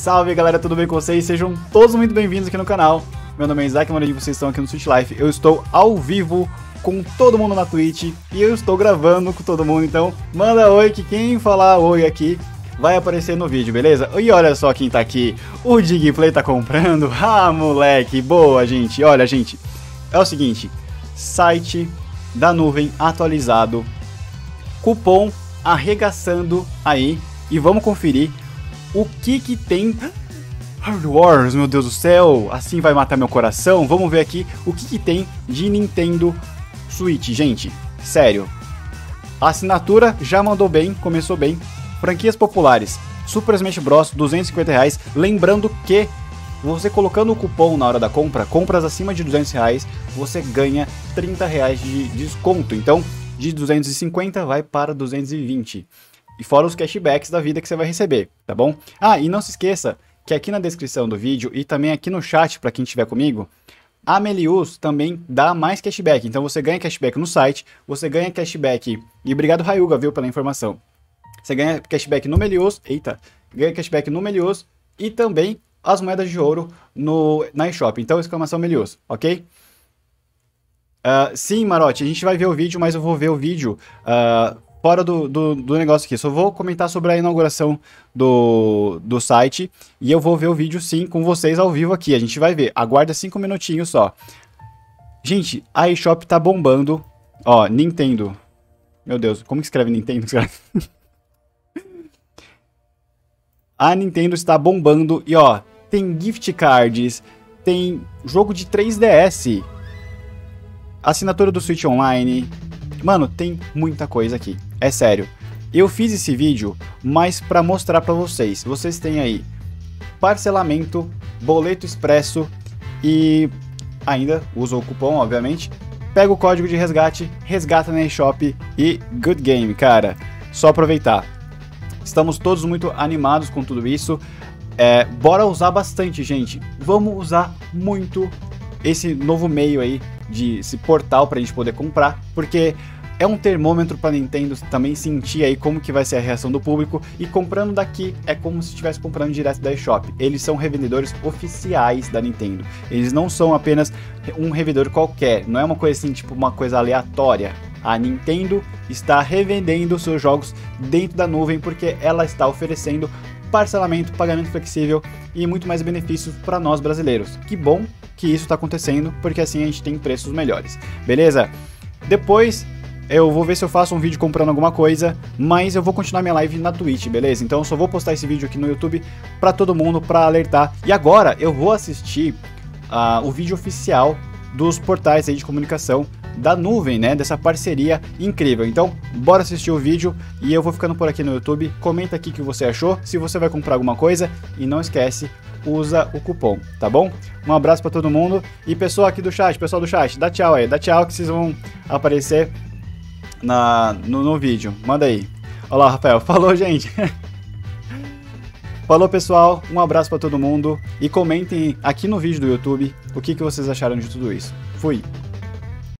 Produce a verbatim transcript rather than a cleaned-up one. Salve galera, tudo bem com vocês? Sejam todos muito bem-vindos aqui no canal. Meu nome é Isaac, mano, e vocês estão aqui no Switch Life. Eu estou ao vivo com todo mundo na Twitch e eu estou gravando com todo mundo, então manda oi, que quem falar oi aqui vai aparecer no vídeo, beleza? E olha só quem tá aqui, o DigiPlay tá comprando. Ah, moleque, boa, gente. Olha, gente, é o seguinte, site da Nuuvem atualizado, cupom arregaçando aí, e vamos conferir o que que tem. Hard Wars, meu Deus do céu, assim vai matar meu coração. Vamos ver aqui o que que tem de Nintendo Switch, gente, sério. A assinatura já mandou bem, começou bem. Franquias populares, Super Smash Bros, duzentos e cinquenta reais, lembrando que você colocando o cupom na hora da compra, compras acima de duzentos reais, você ganha trinta reais de desconto, então de duzentos e cinquenta vai para duzentos e vinte. E fora os cashbacks da vida que você vai receber, tá bom? Ah, e não se esqueça que aqui na descrição do vídeo e também aqui no chat, para quem estiver comigo, a Melius também dá mais cashback. Então você ganha cashback no site, você ganha cashback... E obrigado, Rayuga, viu, pela informação. Você ganha cashback no Melius, eita, ganha cashback no Melius e também as moedas de ouro no, na eShop. Então, exclamação Melius, ok? Uh, sim, Marote, a gente vai ver o vídeo, mas eu vou ver o vídeo... Uh, fora do, do, do negócio aqui, só vou comentar sobre a inauguração do, do site e eu vou ver o vídeo sim com vocês ao vivo aqui, a gente vai ver, aguarda cinco minutinhos só. Gente, a eShop tá bombando, ó, Nintendo, meu Deus, como que escreve Nintendo? A Nintendo está bombando e ó, tem gift cards, tem jogo de três D S, assinatura do Switch Online... Mano, tem muita coisa aqui, é sério. Eu fiz esse vídeo, mas pra mostrar pra vocês. Vocês têm aí parcelamento, boleto expresso e ainda usa o cupom, obviamente. Pega o código de resgate, resgata na eShop e good game, cara. Só aproveitar. Estamos todos muito animados com tudo isso. É, bora usar bastante, gente. Vamos usar muito esse novo meio aí, de esse portal pra gente poder comprar, porque é um termômetro pra Nintendo também sentir aí como que vai ser a reação do público, e comprando daqui é como se estivesse comprando direto da eShop. Eles são revendedores oficiais da Nintendo, eles não são apenas um revendedor qualquer, não é uma coisa assim, tipo uma coisa aleatória. A Nintendo está revendendo seus jogos dentro da Nuuvem porque ela está oferecendo parcelamento, pagamento flexível e muito mais benefícios para nós brasileiros. Que bom que isso está acontecendo, porque assim a gente tem preços melhores, beleza? Depois eu vou ver se eu faço um vídeo comprando alguma coisa, mas eu vou continuar minha live na Twitch, beleza? Então eu só vou postar esse vídeo aqui no YouTube para todo mundo, para alertar. E agora eu vou assistir uh, o vídeo oficial dos portais aí de comunicação da Nuuvem, né, dessa parceria incrível. Então, bora assistir o vídeo e eu vou ficando por aqui no YouTube. Comenta aqui o que você achou, se você vai comprar alguma coisa, e não esquece, usa o cupom, tá bom? Um abraço pra todo mundo e pessoal aqui do chat, pessoal do chat, dá tchau aí, dá tchau que vocês vão aparecer na, no, no vídeo, manda aí. Olha lá, Rafael, falou, gente! Falou, pessoal, um abraço pra todo mundo e comentem aqui no vídeo do YouTube o que, que vocês acharam de tudo isso. Fui!